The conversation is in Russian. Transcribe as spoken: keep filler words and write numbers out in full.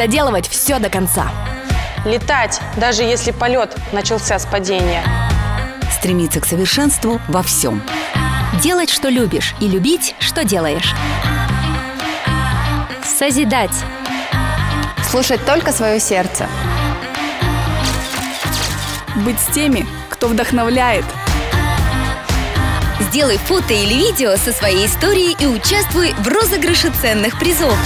доделывать все до конца. Летать, даже если полет начался с падения. Стремиться к совершенству во всем. Делать, что любишь, и любить, что делаешь. Созидать. Слушать только свое сердце. Быть с теми, кто вдохновляет. Сделай фото или видео со своей историей и участвуй в розыгрыше ценных призов.